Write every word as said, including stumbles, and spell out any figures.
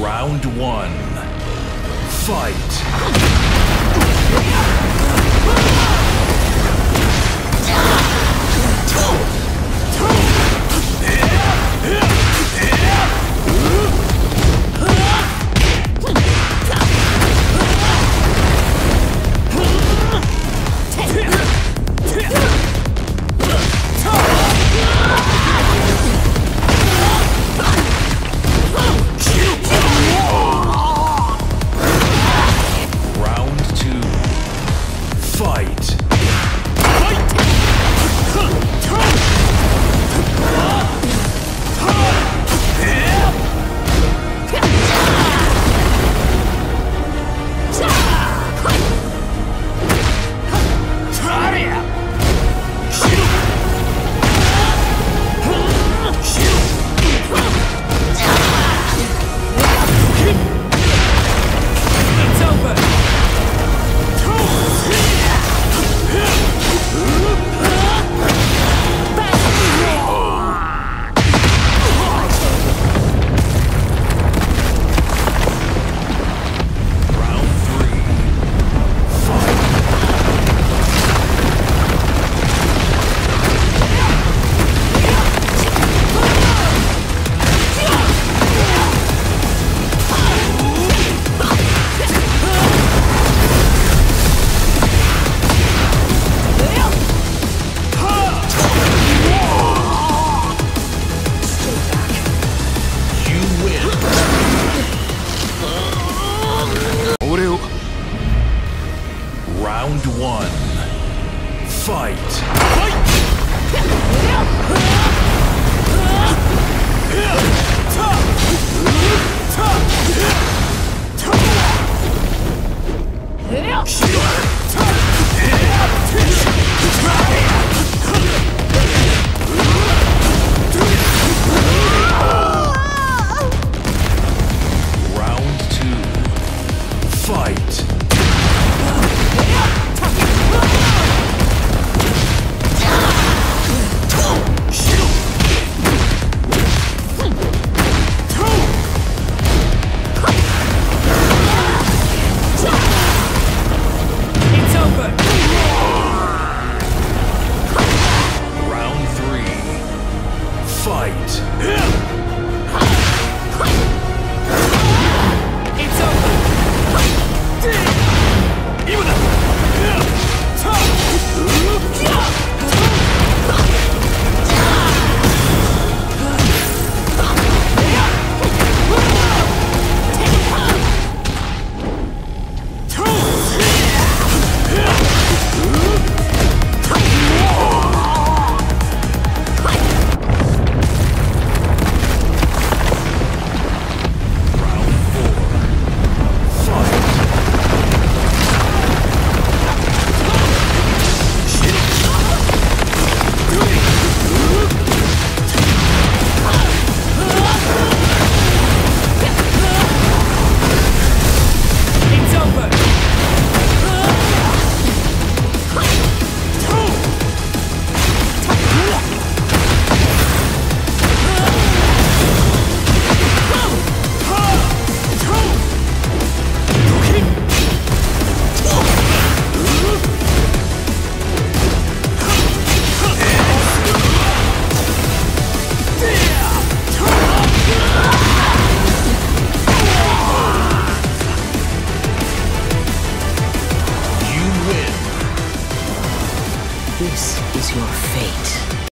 Round one. Fight! This is your fate.